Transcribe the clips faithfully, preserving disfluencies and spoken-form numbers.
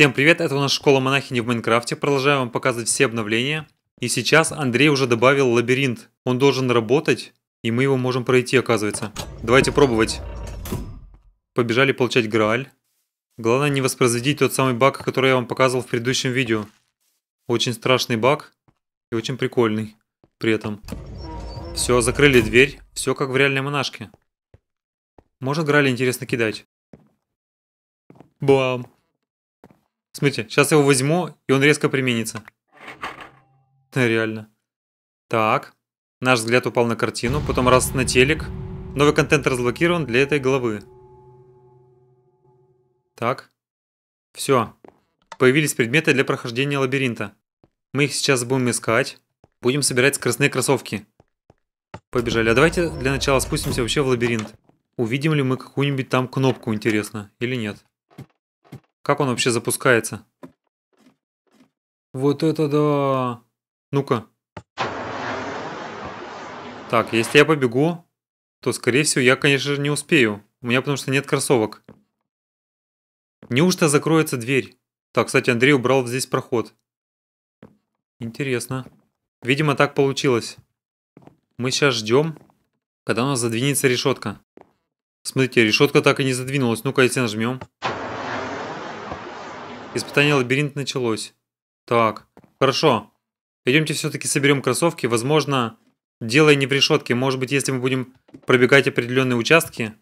Всем привет, это у нас школа монахини в Майнкрафте, продолжаю вам показывать все обновления. И сейчас Андрей уже добавил лабиринт, он должен работать, и мы его можем пройти, оказывается. Давайте пробовать. Побежали получать Грааль. Главное не воспроизводить тот самый баг, который я вам показывал в предыдущем видео. Очень страшный баг и очень прикольный при этом. Все, закрыли дверь, все как в реальной монашке. Можно Грааль, интересно, кидать? Бам! Смотрите, сейчас я его возьму, и он резко применится. Реально. Так. Наш взгляд упал на картину, потом раз на телек. Новый контент разблокирован для этой главы. Так. Все. Появились предметы для прохождения лабиринта. Мы их сейчас будем искать. Будем собирать скоростные кроссовки. Побежали. А давайте для начала спустимся вообще в лабиринт. Увидим ли мы какую-нибудь там кнопку, интересно, или нет. Как он вообще запускается? Вот это да! Ну-ка. Так, если я побегу, то, скорее всего, я, конечно же, не успею. У меня потому что нет кроссовок. Неужто закроется дверь? Так, кстати, Андрей убрал здесь проход. Интересно. Видимо, так получилось. Мы сейчас ждем, когда у нас задвинется решетка. Смотрите, решетка так и не задвинулась. Ну-ка, если нажмем... Испытание лабиринт началось. Так, хорошо. Идемте все-таки соберем кроссовки. Возможно, делая не в решетке. Может быть, если мы будем пробегать определенные участки,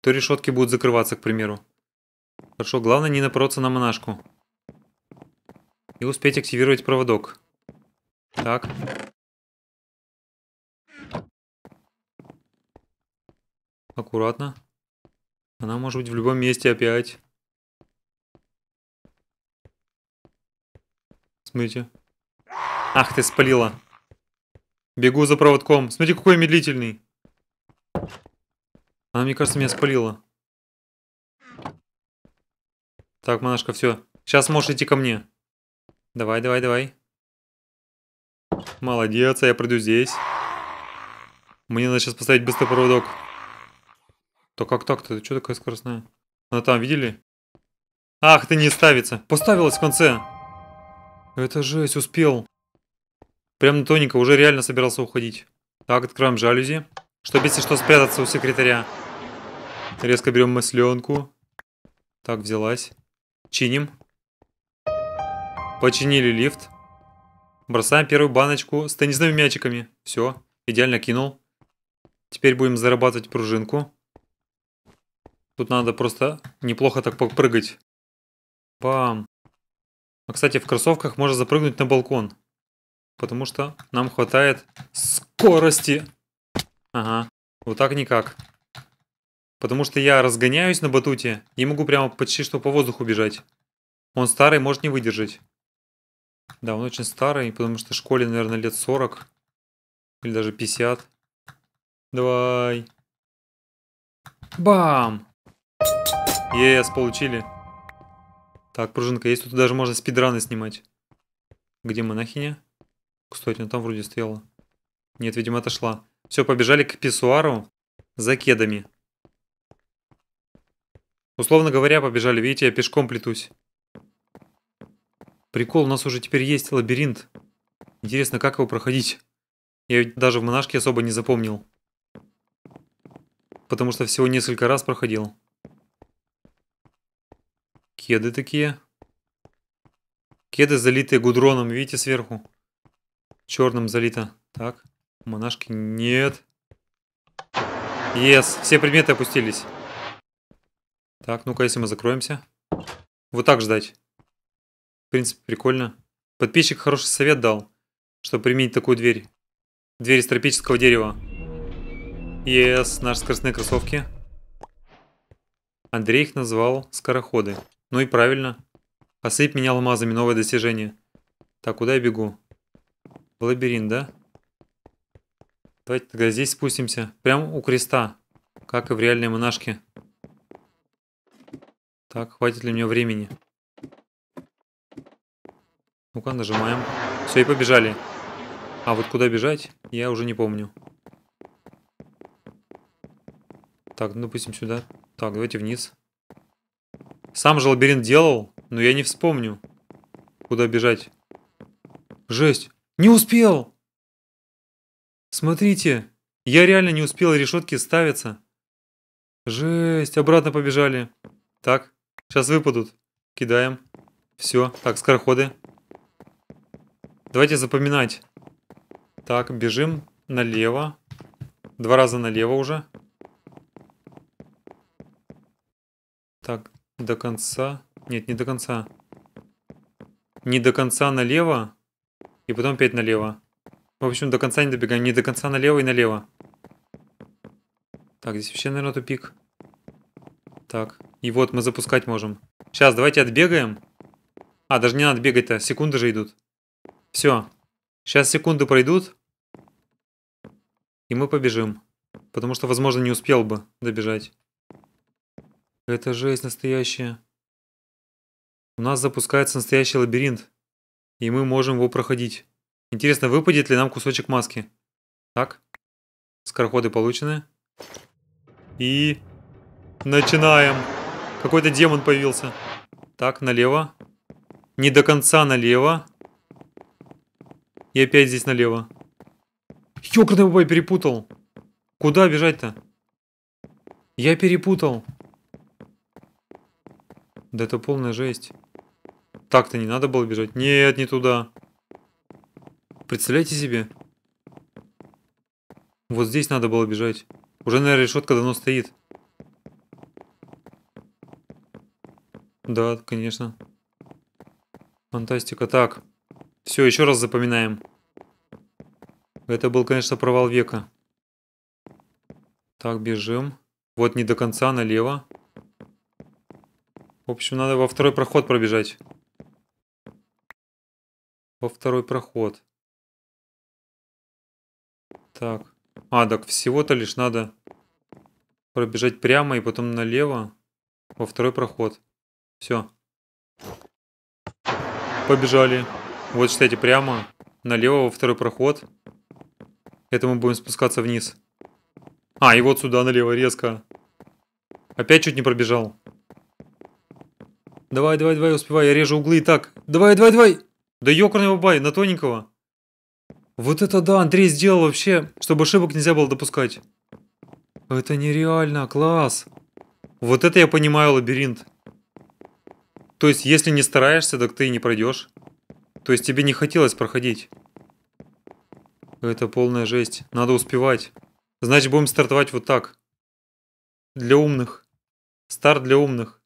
то решетки будут закрываться, к примеру. Хорошо, главное не напороться на монашку. И успеть активировать проводок. Так. Аккуратно. Она может быть в любом месте опять. Смотрите. Ах ты, спалила. Бегу за проводком. Смотри, какой я медлительный. Она, мне кажется, меня спалила. Так, монашка, все. Сейчас можешь идти ко мне. Давай, давай, давай. Молодец, а я приду здесь. Мне надо сейчас поставить быстрый проводок. Да как так-то? Ты что такая скоростная? Она там, видели? Ах, ты не ставится. Поставилась в конце. Это жесть, успел. Прям на тоненько, уже реально собирался уходить. Так, откроем жалюзи, чтобы если что спрятаться у секретаря. Резко берем масленку. Так, взялась. Чиним. Починили лифт. Бросаем первую баночку с теннисными мячиками. Все, идеально кинул. Теперь будем зарабатывать пружинку. Тут надо просто неплохо так попрыгать. Бам. А, кстати, в кроссовках можно запрыгнуть на балкон. Потому что нам хватает скорости. Ага, вот так никак. Потому что я разгоняюсь на батуте и могу прямо почти что по воздуху бежать. Он старый, может не выдержать. Да, он очень старый, потому что в школе, наверное, лет сорок. Или даже пятьдесят. Давай. Бам! Ес, получили. Так, пружинка есть, тут даже можно спидраны снимать. Где монахиня? Кстати, она там вроде стояла. Нет, видимо, отошла. Все, побежали к писсуару за кедами. Условно говоря, побежали. Видите, я пешком плетусь. Прикол, у нас уже теперь есть лабиринт. Интересно, как его проходить? Я ведь даже в монашке особо не запомнил. Потому что всего несколько раз проходил. Кеды такие. Кеды залитые гудроном, видите, сверху. Черным залито. Так, монашки нет. Yes, все предметы опустились. Так, ну-ка, если мы закроемся. Вот так ждать. В принципе, прикольно. Подписчик хороший совет дал, чтобы применить такую дверь. Дверь из тропического дерева. Yes, наши скоростные кроссовки. Андрей их назвал скороходы. Ну и правильно. Осыпь меня алмазами, новое достижение. Так, куда я бегу? В лабиринт, да? Давайте тогда здесь спустимся. Прямо у креста. Как и в реальной монашке. Так, хватит ли мне времени? Ну-ка, нажимаем. Все, и побежали. А вот куда бежать, я уже не помню. Так, ну допустим сюда. Так, давайте вниз. Сам же лабиринт делал, но я не вспомню, куда бежать. Жесть! Не успел! Смотрите, я реально не успел, решетки ставятся. Жесть, обратно побежали. Так, сейчас выпадут. Кидаем. Все, так, скороходы. Давайте запоминать. Так, бежим налево. Два раза налево уже. Так, до конца. Нет, не до конца. Не до конца налево. И потом опять налево. В общем, до конца не добегаем. Не до конца налево и налево. Так, здесь вообще, наверное, тупик. Так, и вот мы запускать можем. Сейчас, давайте отбегаем. А, даже не надо бегать-то. Секунды же идут. Все. Сейчас секунды пройдут. И мы побежим. Потому что, возможно, не успел бы добежать. Это жесть настоящая. У нас запускается настоящий лабиринт. И мы можем его проходить. Интересно, выпадет ли нам кусочек маски. Так. Скороходы получены. И... начинаем. Какой-то демон появился. Так, налево. Не до конца налево. И опять здесь налево. Ёкарный бабай, перепутал. Куда бежать-то? Я перепутал. Да это полная жесть. Так-то не надо было бежать. Нет, не туда. Представляете себе? Вот здесь надо было бежать. Уже, наверное, решетка давно стоит. Да, конечно. Фантастика. Так. Все, еще раз запоминаем. Это был, конечно, провал века. Так, бежим. Вот не до конца, налево. В общем, надо во второй проход пробежать. Во второй проход. Так. А, так всего-то лишь надо пробежать прямо и потом налево во второй проход. Все. Побежали. Вот, считайте, прямо налево во второй проход. Это мы будем спускаться вниз. А, и вот сюда налево резко. Опять чуть не пробежал. Давай, давай, давай, успевай, я режу углы и так. Давай, давай, давай. Да ёкарный бабай, на тоненького. Вот это да, Андрей сделал вообще, чтобы ошибок нельзя было допускать. Это нереально, класс. Вот это я понимаю лабиринт. То есть, если не стараешься, так ты и не пройдешь. То есть тебе не хотелось проходить. Это полная жесть. Надо успевать. Значит, будем стартовать вот так. Для умных. Старт для умных.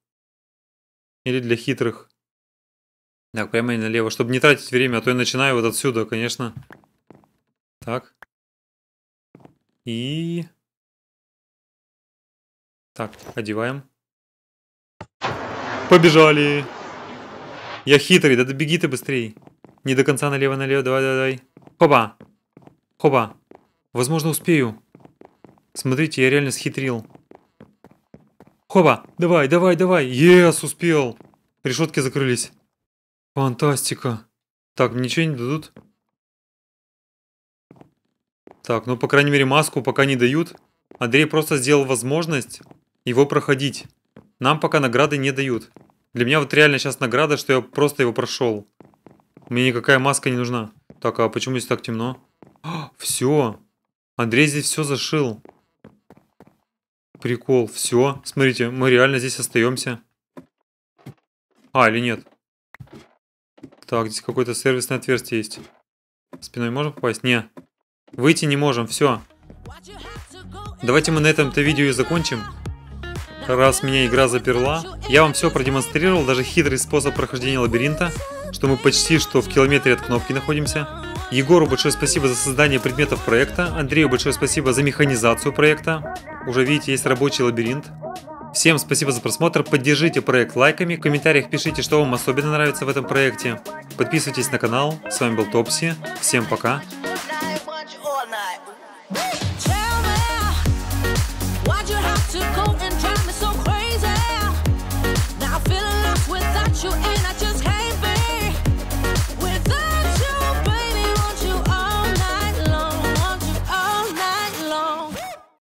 Или для хитрых. Так, прямо и налево. Чтобы не тратить время, а то я начинаю вот отсюда, конечно. Так. И... так, одеваем. Побежали! Я хитрый, да добеги ты быстрей. Не до конца налево-налево, давай-давай. Хопа! Хопа! Возможно, успею. Смотрите, я реально схитрил. Хопа! Давай-давай-давай! Ес, успел! Решетки закрылись. Фантастика! Так, ничего не дадут? Так, ну, по крайней мере, маску пока не дают. Андрей просто сделал возможность его проходить. Нам пока награды не дают. Для меня вот реально сейчас награда, что я просто его прошел. Мне никакая маска не нужна. Так, а почему здесь так темно? А, все. Андрей здесь все зашил. Прикол. Все. Смотрите, мы реально здесь остаемся. А, или нет? Так, здесь какое-то сервисное отверстие есть. Спиной можем попасть? Не. Выйти не можем. Все. Давайте мы на этом-то видео и закончим. Раз меня игра заперла, я вам все продемонстрировал, даже хитрый способ прохождения лабиринта, что мы почти что в километре от кнопки находимся. Егору большое спасибо за создание предметов проекта, Андрею большое спасибо за механизацию проекта, уже видите, есть рабочий лабиринт. Всем спасибо за просмотр, поддержите проект лайками, в комментариях пишите, что вам особенно нравится в этом проекте. Подписывайтесь на канал, с вами был Топси, всем пока.